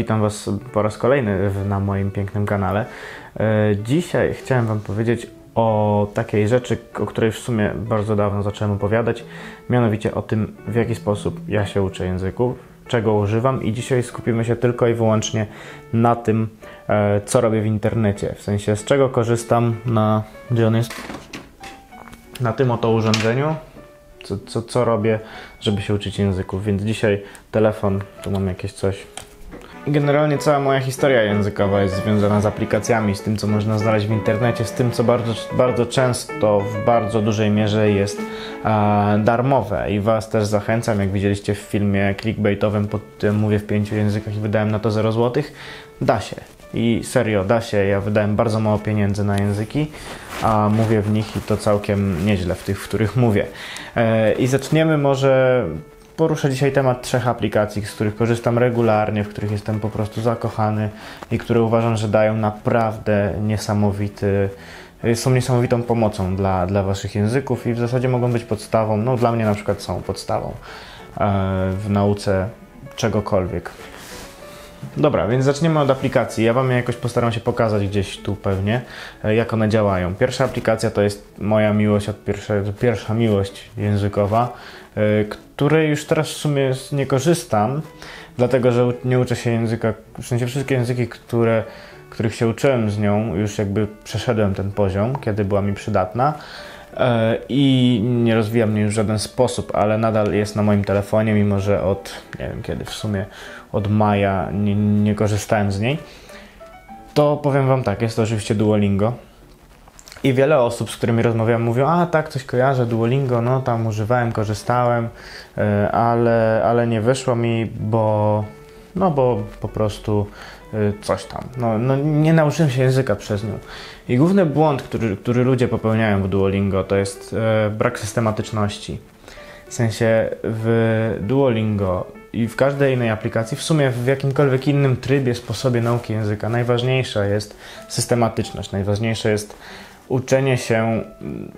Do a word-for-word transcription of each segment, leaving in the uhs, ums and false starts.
witam Was po raz kolejny na moim pięknym kanale. Dzisiaj chciałem Wam powiedzieć o takiej rzeczy, o której w sumie bardzo dawno zacząłem opowiadać, mianowicie o tym, w jaki sposób ja się uczę języków, czego używam, i dzisiaj skupimy się tylko i wyłącznie na tym, co robię w internecie, w sensie z czego korzystam na, gdzie on jest, na tym oto urządzeniu. Co, co, co robię, żeby się uczyć języków, więc dzisiaj telefon, tu mam jakieś coś. Generalnie cała moja historia językowa jest związana z aplikacjami, z tym, co można znaleźć w internecie, z tym, co bardzo, bardzo często, w bardzo dużej mierze jest e, darmowe, i Was też zachęcam, jak widzieliście w filmie clickbaitowym pod tym mówię w pięciu językach i wydałem na to zero złotych, da się. I serio, da się. Ja wydałem bardzo mało pieniędzy na języki, a mówię w nich i to całkiem nieźle, w tych, w których mówię. Yy, I zaczniemy może... Poruszę dzisiaj temat trzech aplikacji, z których korzystam regularnie, w których jestem po prostu zakochany i które uważam, że dają naprawdę niesamowity... są niesamowitą pomocą dla, dla Waszych języków i w zasadzie mogą być podstawą, no dla mnie na przykład są podstawą yy, w nauce czegokolwiek. Dobra, więc zaczniemy od aplikacji. Ja Wam je jakoś postaram się pokazać gdzieś tu pewnie, jak one działają. Pierwsza aplikacja to jest moja miłość, od pierwsze, pierwsza miłość językowa, której już teraz w sumie nie korzystam, dlatego że nie uczę się języka, w sensie wszystkie języki, które, których się uczyłem z nią, już jakby przeszedłem ten poziom, kiedy była mi przydatna. I nie rozwija mnie już w żaden sposób, ale nadal jest na moim telefonie, mimo że od, nie wiem kiedy, w sumie od maja nie, nie korzystałem z niej. To powiem Wam tak, jest to oczywiście Duolingo i wiele osób, z którymi rozmawiam, mówią: a tak, coś kojarzę, Duolingo, no tam używałem, korzystałem, ale, ale nie wyszło mi, bo no bo po prostu coś tam. No, no nie nauczyłem się języka przez nią. I główny błąd, który, który ludzie popełniają w Duolingo, to jest e, brak systematyczności. W sensie w Duolingo i w każdej innej aplikacji, w sumie w jakimkolwiek innym trybie, sposobie nauki języka, najważniejsza jest systematyczność, najważniejsze jest uczenie się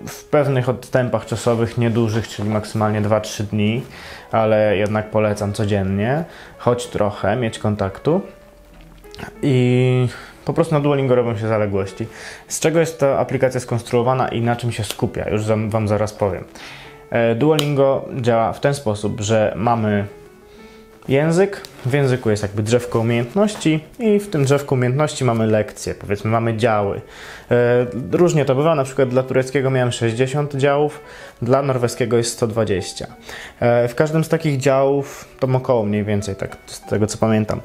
w pewnych odstępach czasowych, niedużych, czyli maksymalnie dwa trzy dni, ale jednak polecam codziennie, choć trochę, mieć kontaktu. I po prostu na Duolingo robią się zaległości. Z czego jest ta aplikacja skonstruowana i na czym się skupia? Już Wam zaraz powiem. Duolingo działa w ten sposób, że mamy język, w języku jest jakby drzewko umiejętności i w tym drzewku umiejętności mamy lekcje, powiedzmy mamy działy. Różnie to bywa, na przykład dla tureckiego miałem sześćdziesiąt działów, dla norweskiego jest sto dwadzieścia. W każdym z takich działów, to około mniej więcej, tak z tego co pamiętam,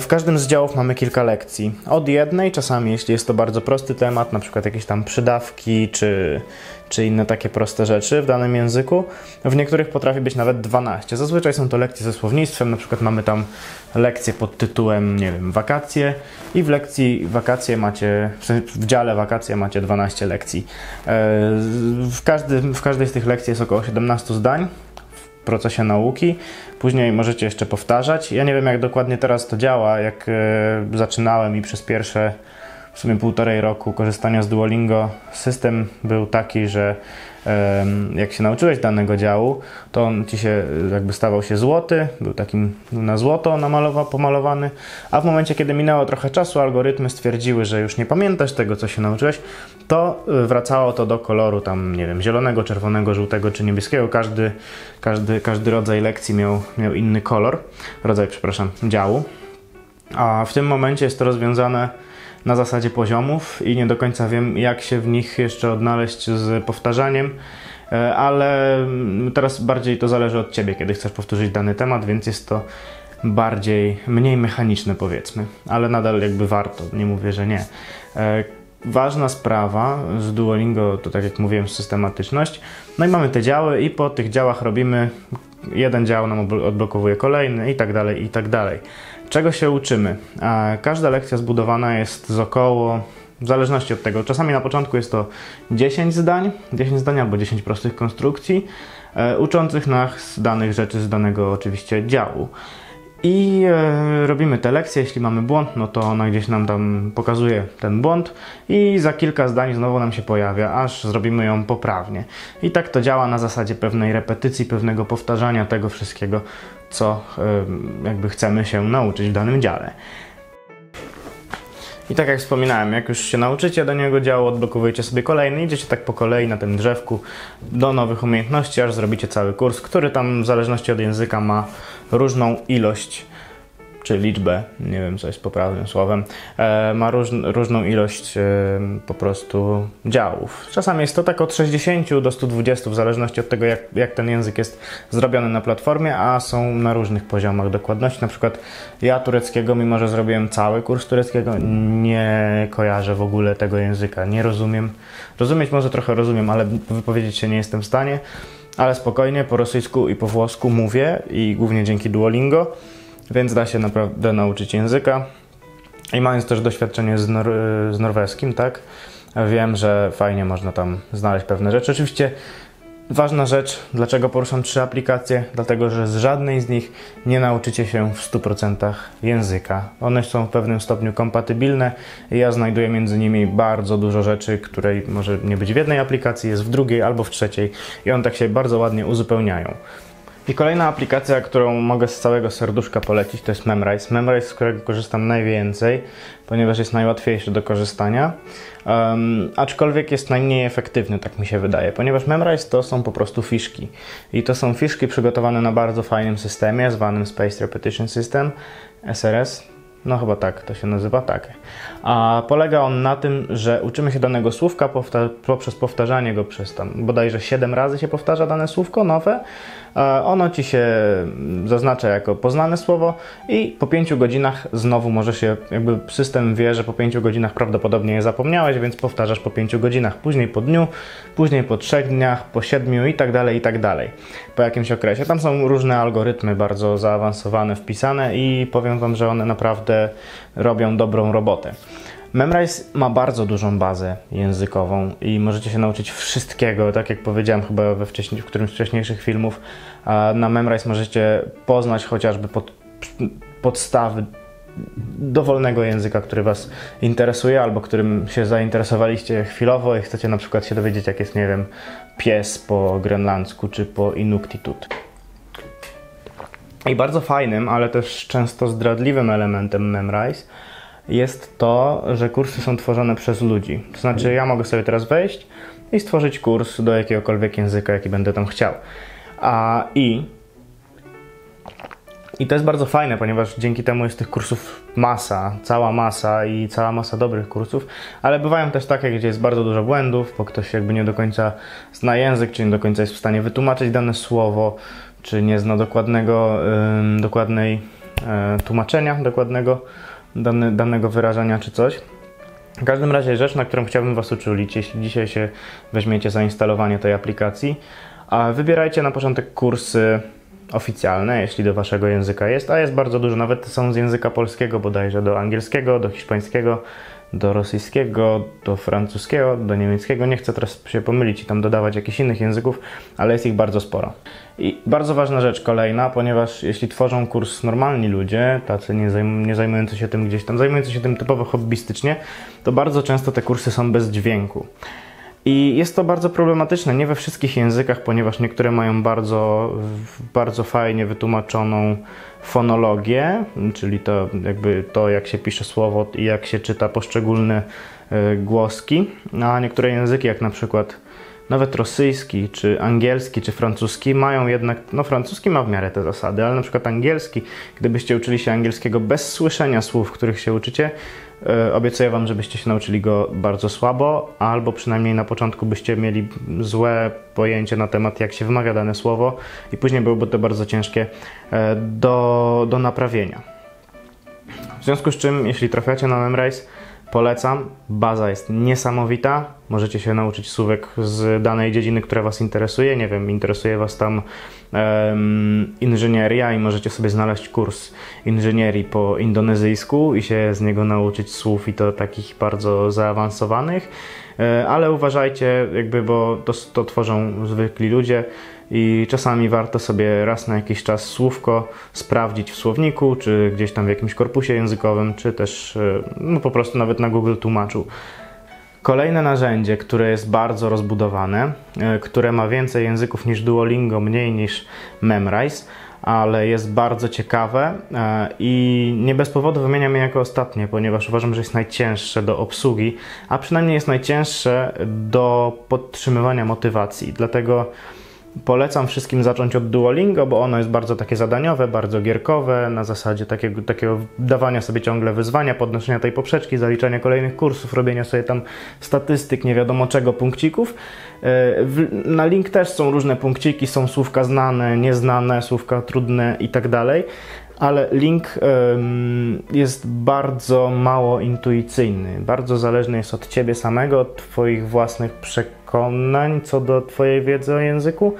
w każdym z działów mamy kilka lekcji. Od jednej, czasami jeśli jest to bardzo prosty temat, na przykład jakieś tam przydawki czy, czy inne takie proste rzeczy w danym języku. W niektórych potrafi być nawet dwanaście. Zazwyczaj są to lekcje ze słownictwem, na przykład mamy tam lekcję pod tytułem, nie wiem, wakacje i w lekcji wakacje macie, w dziale wakacje macie dwanaście lekcji. W, każdym, w każdej z tych lekcji jest około siedemnaście zdań. Procesie nauki. Później możecie jeszcze powtarzać. Ja nie wiem, jak dokładnie teraz to działa. Jak yy, zaczynałem i przez pierwsze w sumie półtorej roku korzystania z Duolingo system był taki, że yy, jak się nauczyłeś danego działu, to on ci się jakby stawał się złoty, był takim na złoto namalowa, pomalowany, a w momencie, kiedy minęło trochę czasu, algorytmy stwierdziły, że już nie pamiętasz tego, co się nauczyłeś, to wracało to do koloru tam, nie wiem, zielonego, czerwonego, żółtego czy niebieskiego. Każdy, każdy, każdy rodzaj lekcji miał, miał inny kolor, rodzaj, przepraszam, działu. A w tym momencie jest to rozwiązane na zasadzie poziomów i nie do końca wiem, jak się w nich jeszcze odnaleźć z powtarzaniem, ale teraz bardziej to zależy od Ciebie, kiedy chcesz powtórzyć dany temat, więc jest to bardziej, mniej mechaniczne, powiedzmy, ale nadal jakby warto, nie mówię, że nie. Ważna sprawa z Duolingo to, tak jak mówiłem, systematyczność. No i mamy te działy i po tych działach robimy, jeden dział nam odblokowuje kolejny i tak dalej, i tak dalej. Czego się uczymy? Każda lekcja zbudowana jest z około, w zależności od tego, czasami na początku jest to dziesięć zdań, dziesięć zdań albo dziesięć prostych konstrukcji uczących nas danych rzeczy z danego oczywiście działu. i robimy te lekcje. Jeśli mamy błąd, no to ona gdzieś nam tam pokazuje ten błąd i za kilka zdań znowu nam się pojawia, aż zrobimy ją poprawnie. I tak to działa na zasadzie pewnej repetycji, pewnego powtarzania tego wszystkiego, co jakby chcemy się nauczyć w danym dziale. I tak jak wspominałem, jak już się nauczycie danego działu, odblokowujecie sobie kolejny, idziecie tak po kolei na tym drzewku do nowych umiejętności, aż zrobicie cały kurs, który tam w zależności od języka ma różną ilość, czy liczbę, nie wiem co jest poprawnym słowem, ma róż, różną ilość po prostu działów. Czasami jest to tak od sześćdziesięciu do stu dwudziestu, w zależności od tego jak, jak ten język jest zrobiony na platformie, a są na różnych poziomach dokładności. Na przykład ja tureckiego, mimo że zrobiłem cały kurs tureckiego, nie kojarzę w ogóle tego języka, nie rozumiem. Rozumieć może trochę rozumiem, ale wypowiedzieć się nie jestem w stanie, ale spokojnie po rosyjsku i po włosku mówię i głównie dzięki Duolingo. Więc da się naprawdę nauczyć języka i mając też doświadczenie z, nor z norweskim, tak, wiem, że fajnie można tam znaleźć pewne rzeczy. Oczywiście ważna rzecz, dlaczego poruszam trzy aplikacje, dlatego, że z żadnej z nich nie nauczycie się w stu procentach języka. One są w pewnym stopniu kompatybilne i ja znajduję między nimi bardzo dużo rzeczy, której może nie być w jednej aplikacji, jest w drugiej albo w trzeciej i one tak się bardzo ładnie uzupełniają. I kolejna aplikacja, którą mogę z całego serduszka polecić, to jest Memrise. Memrise, z którego korzystam najwięcej, ponieważ jest najłatwiejszy do korzystania, um, aczkolwiek jest najmniej efektywny, tak mi się wydaje, ponieważ Memrise to są po prostu fiszki. I to są fiszki przygotowane na bardzo fajnym systemie, zwanym Space Repetition System, S R S. No chyba tak, to się nazywa tak. A polega on na tym, że uczymy się danego słówka powta poprzez powtarzanie go przez tam bodajże siedem razy się powtarza dane słówko nowe. E, ono ci się zaznacza jako poznane słowo i po pięciu godzinach znowu może się, jakby system wie, że po pięciu godzinach prawdopodobnie je zapomniałeś, więc powtarzasz po pięciu godzinach, później po dniu, później po trzech dniach, po siedmiu i tak dalej, i tak dalej. Po jakimś okresie. Tam są różne algorytmy bardzo zaawansowane, wpisane i powiem wam, że one naprawdę robią dobrą robotę. Memrise ma bardzo dużą bazę językową i możecie się nauczyć wszystkiego, tak jak powiedziałem chyba we wcześniej, w którymś z wcześniejszych filmów. Na Memrise możecie poznać chociażby pod, podstawy dowolnego języka, który was interesuje albo którym się zainteresowaliście chwilowo i chcecie na przykład się dowiedzieć, jak jest, nie wiem, pies po grenlandzku czy po inuktitut. I bardzo fajnym, ale też często zdradliwym elementem Memrise jest to, że kursy są tworzone przez ludzi. To znaczy ja mogę sobie teraz wejść i stworzyć kurs do jakiegokolwiek języka, jaki będę tam chciał. A, i, I to jest bardzo fajne, ponieważ dzięki temu jest tych kursów masa, cała masa i cała masa dobrych kursów, ale bywają też takie, gdzie jest bardzo dużo błędów, bo ktoś jakby nie do końca zna język, czy nie do końca jest w stanie wytłumaczyć dane słowo, czy nie zna dokładnego, yy, dokładnej yy, tłumaczenia, dokładnego dane, danego wyrażenia czy coś. W każdym razie rzecz, na którą chciałbym was uczulić, jeśli dzisiaj się weźmiecie za instalowanie tej aplikacji, a wybierajcie na początek kursy oficjalne, jeśli do waszego języka jest, a jest bardzo dużo, nawet są z języka polskiego bodajże, do angielskiego, do hiszpańskiego, do rosyjskiego, do francuskiego, do niemieckiego, nie chcę teraz się pomylić i tam dodawać jakichś innych języków, ale jest ich bardzo sporo. I bardzo ważna rzecz kolejna, ponieważ jeśli tworzą kurs normalni ludzie, tacy nie, zajm nie zajmujący się tym gdzieś tam, zajmujący się tym typowo hobbystycznie, to bardzo często te kursy są bez dźwięku. I jest to bardzo problematyczne, nie we wszystkich językach, ponieważ niektóre mają bardzo, bardzo fajnie wytłumaczoną fonologię, czyli to jakby to, jak się pisze słowo i jak się czyta poszczególne głoski, a niektóre języki, jak na przykład nawet rosyjski, czy angielski, czy francuski mają jednak, no francuski ma w miarę te zasady, ale na przykład angielski, gdybyście uczyli się angielskiego bez słyszenia słów, których się uczycie, yy, obiecuję wam, żebyście się nauczyli go bardzo słabo, albo przynajmniej na początku byście mieli złe pojęcie na temat, jak się wymawia dane słowo i później byłoby to bardzo ciężkie yy, do, do naprawienia. W związku z czym, jeśli trafiacie na Memrise, polecam, baza jest niesamowita, możecie się nauczyć słówek z danej dziedziny, która was interesuje, nie wiem, interesuje was tam um, inżynieria i możecie sobie znaleźć kurs inżynierii po indonezyjsku i się z niego nauczyć słów i to takich bardzo zaawansowanych, ale uważajcie, jakby, bo to, to tworzą zwykli ludzie i czasami warto sobie raz na jakiś czas słówko sprawdzić w słowniku, czy gdzieś tam w jakimś korpusie językowym, czy też no, po prostu nawet na Google Tłumaczu. Kolejne narzędzie, które jest bardzo rozbudowane, które ma więcej języków niż Duolingo, mniej niż Memrise, ale jest bardzo ciekawe i nie bez powodu wymieniam je jako ostatnie, ponieważ uważam, że jest najcięższe do obsługi, a przynajmniej jest najcięższe do podtrzymywania motywacji. Dlatego polecam wszystkim zacząć od Duolingo, bo ono jest bardzo takie zadaniowe, bardzo gierkowe, na zasadzie takiego, takiego dawania sobie ciągle wyzwania, podnoszenia tej poprzeczki, zaliczania kolejnych kursów, robienia sobie tam statystyk, nie wiadomo czego, punkcików. Na LingQ też są różne punkciki, są słówka znane, nieznane, słówka trudne i tak dalej, ale LingQ jest bardzo mało intuicyjny, bardzo zależny jest od Ciebie samego, od Twoich własnych przekonań, co do Twojej wiedzy o języku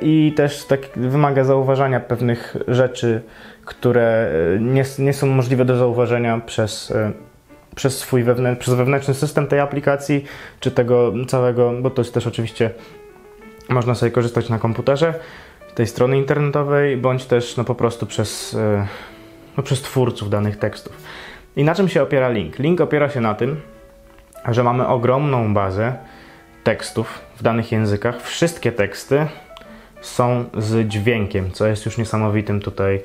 i też tak wymaga zauważania pewnych rzeczy, które nie, nie są możliwe do zauważenia przez, przez swój wewnętrzny, przez wewnętrzny system tej aplikacji czy tego całego, bo to jest też oczywiście, można sobie korzystać na komputerze, tej strony internetowej, bądź też no, po prostu przez, no, przez twórców danych tekstów. I na czym się opiera LingQ? LingQ opiera się na tym, że mamy ogromną bazę tekstów w danych językach. Wszystkie teksty są z dźwiękiem, co jest już niesamowitym tutaj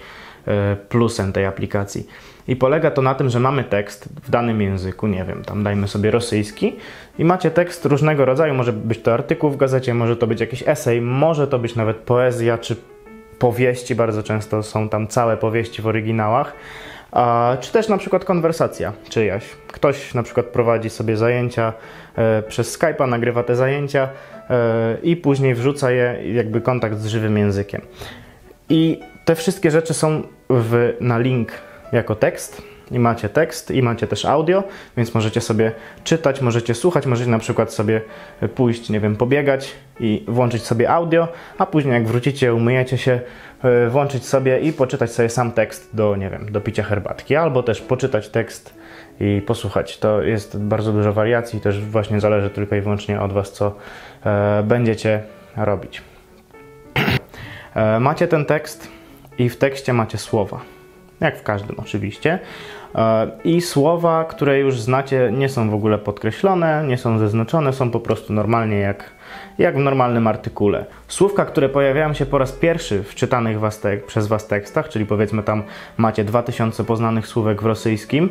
plusem tej aplikacji. I polega to na tym, że mamy tekst w danym języku, nie wiem, tam dajmy sobie rosyjski i macie tekst różnego rodzaju, może być to artykuł w gazecie, może to być jakiś esej, może to być nawet poezja czy powieści, bardzo często są tam całe powieści w oryginałach. A, czy też na przykład konwersacja czyjaś. Ktoś na przykład prowadzi sobie zajęcia e, przez Skype'a, nagrywa te zajęcia e, i później wrzuca je jakby kontakt z żywym językiem. I te wszystkie rzeczy są w, na LingQ jako tekst. I macie tekst i macie też audio, więc możecie sobie czytać, możecie słuchać, możecie na przykład sobie pójść, nie wiem, pobiegać i włączyć sobie audio, a później jak wrócicie, umyjecie się, włączyć sobie i poczytać sobie sam tekst do, nie wiem, do picia herbatki, albo też poczytać tekst i posłuchać. To jest bardzo dużo wariacji, też właśnie zależy tylko i wyłącznie od Was, co e, będziecie robić. e, macie ten tekst i w tekście macie słowa. Jak w każdym oczywiście. I słowa, które już znacie, nie są w ogóle podkreślone, nie są zaznaczone, są po prostu normalnie jak, jak w normalnym artykule. Słówka, które pojawiają się po raz pierwszy w czytanych was te, przez Was tekstach, czyli powiedzmy tam macie dwa tysiące poznanych słówek w rosyjskim,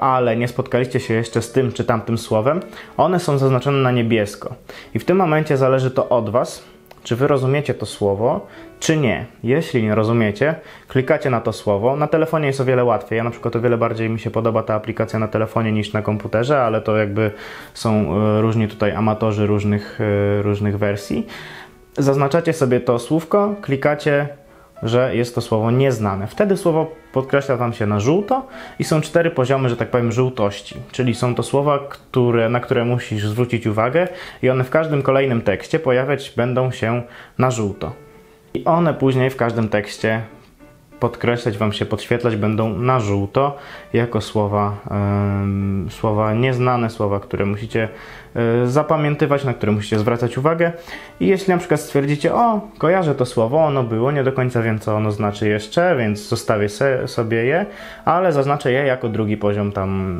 ale nie spotkaliście się jeszcze z tym czy tamtym słowem, one są zaznaczone na niebiesko. I w tym momencie zależy to od Was, czy Wy rozumiecie to słowo, czy nie. Jeśli nie rozumiecie, klikacie na to słowo. Na telefonie jest o wiele łatwiej. Ja na przykład o wiele bardziej mi się podoba ta aplikacja na telefonie niż na komputerze, ale to jakby są różni tutaj amatorzy różnych, różnych wersji. Zaznaczacie sobie to słówko, klikacie, że jest to słowo nieznane. Wtedy słowo podkreśla Wam się na żółto i są cztery poziomy, że tak powiem, żółtości. Czyli są to słowa, które, na które musisz zwrócić uwagę i one w każdym kolejnym tekście pojawiać będą się na żółto. I one później w każdym tekście podkreślać Wam się, podświetlać będą na żółto jako słowa, yy, słowa nieznane, słowa, które musicie yy, zapamiętywać, na które musicie zwracać uwagę. I jeśli na przykład stwierdzicie, o, kojarzę to słowo, ono było, nie do końca wiem, co ono znaczy jeszcze, więc zostawię se, sobie je, ale zaznaczę je jako drugi poziom tam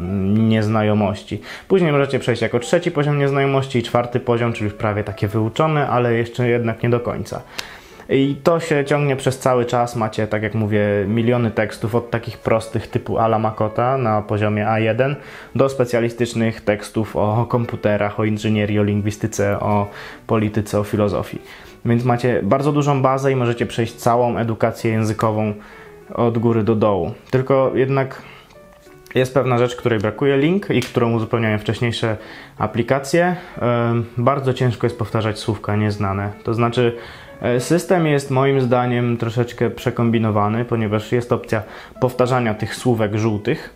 nieznajomości. Później możecie przejść jako trzeci poziom nieznajomości i czwarty poziom, czyli prawie takie wyuczone, ale jeszcze jednak nie do końca. I to się ciągnie przez cały czas, macie, tak jak mówię, miliony tekstów od takich prostych typu ala Makota na poziomie A jeden do specjalistycznych tekstów o komputerach, o inżynierii, o lingwistyce, o polityce, o filozofii. Więc macie bardzo dużą bazę i możecie przejść całą edukację językową od góry do dołu. Tylko jednak jest pewna rzecz, której brakuje LingQ i którą uzupełniają wcześniejsze aplikacje. Bardzo ciężko jest powtarzać słówka nieznane. To znaczy system jest moim zdaniem troszeczkę przekombinowany, ponieważ jest opcja powtarzania tych słówek żółtych,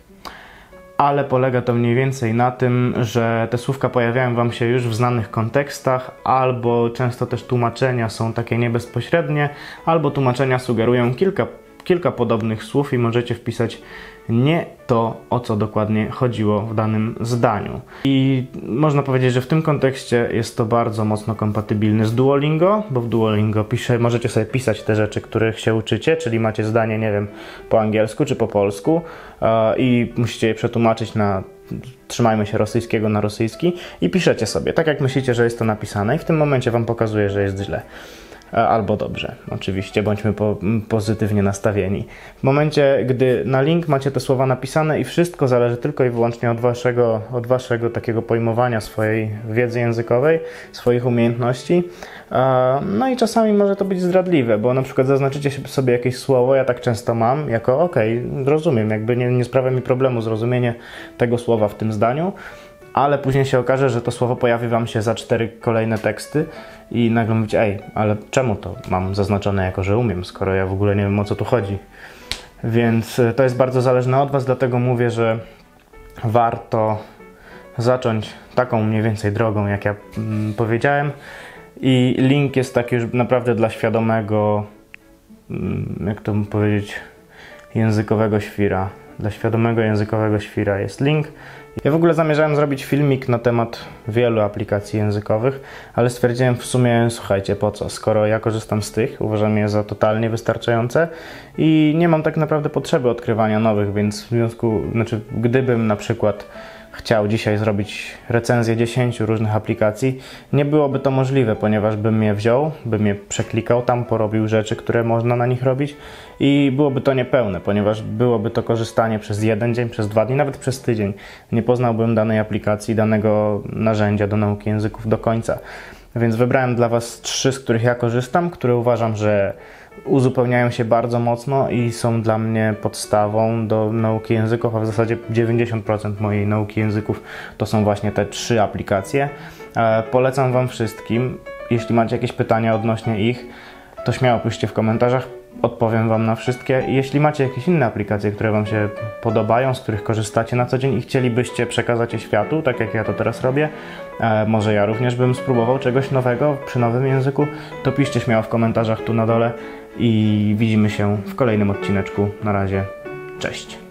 ale polega to mniej więcej na tym, że te słówka pojawiają Wam się już w znanych kontekstach, albo często też tłumaczenia są takie niebezpośrednie, albo tłumaczenia sugerują kilka kilka podobnych słów i możecie wpisać nie to, o co dokładnie chodziło w danym zdaniu. I można powiedzieć, że w tym kontekście jest to bardzo mocno kompatybilne z Duolingo, bo w Duolingo pisze, możecie sobie pisać te rzeczy, których się uczycie, czyli macie zdanie, nie wiem, po angielsku czy po polsku yy, i musicie je przetłumaczyć na trzymajmy się rosyjskiego na rosyjski i piszecie sobie, tak jak myślicie, że jest to napisane i w tym momencie wam pokazuje, że jest źle. Albo dobrze, oczywiście, bądźmy po, pozytywnie nastawieni. W momencie, gdy na link macie te słowa napisane i wszystko zależy tylko i wyłącznie od waszego, od waszego takiego pojmowania swojej wiedzy językowej, swoich umiejętności, no i czasami może to być zdradliwe, bo na przykład zaznaczycie sobie jakieś słowo, ja tak często mam, jako ok, rozumiem, jakby nie, nie sprawia mi problemu zrozumienie tego słowa w tym zdaniu, ale później się okaże, że to słowo pojawi wam się za cztery kolejne teksty i nagle mówicie, ej, ale czemu to mam zaznaczone jako, że umiem, skoro ja w ogóle nie wiem, o co tu chodzi. Więc to jest bardzo zależne od was, dlatego mówię, że warto zacząć taką mniej więcej drogą, jak ja mm, powiedziałem. I link jest taki już naprawdę dla świadomego, mm, jak to powiedzieć, językowego świra. Dla świadomego językowego świra jest link. Ja w ogóle zamierzałem zrobić filmik na temat wielu aplikacji językowych, ale stwierdziłem w sumie, słuchajcie, po co, skoro ja korzystam z tych, uważam je za totalnie wystarczające i nie mam tak naprawdę potrzeby odkrywania nowych, więc w związku, znaczy gdybym na przykład chciał dzisiaj zrobić recenzję dziesięciu różnych aplikacji, nie byłoby to możliwe, ponieważ bym je wziął, bym je przeklikał, tam porobił rzeczy, które można na nich robić i byłoby to niepełne, ponieważ byłoby to korzystanie przez jeden dzień, przez dwa dni, nawet przez tydzień. Nie poznałbym danej aplikacji, danego narzędzia do nauki języków do końca. Więc wybrałem dla was trzy, z których ja korzystam, które uważam, że uzupełniają się bardzo mocno i są dla mnie podstawą do nauki języków, a w zasadzie dziewięćdziesiąt procent mojej nauki języków to są właśnie te trzy aplikacje. E, polecam wam wszystkim. Jeśli macie jakieś pytania odnośnie ich, to śmiało piszcie w komentarzach, odpowiem wam na wszystkie. Jeśli macie jakieś inne aplikacje, które wam się podobają, z których korzystacie na co dzień i chcielibyście przekazać je światu, tak jak ja to teraz robię, e, może ja również bym spróbował czegoś nowego przy nowym języku, to piszcie śmiało w komentarzach tu na dole. I widzimy się w kolejnym odcineczku. Na razie, cześć!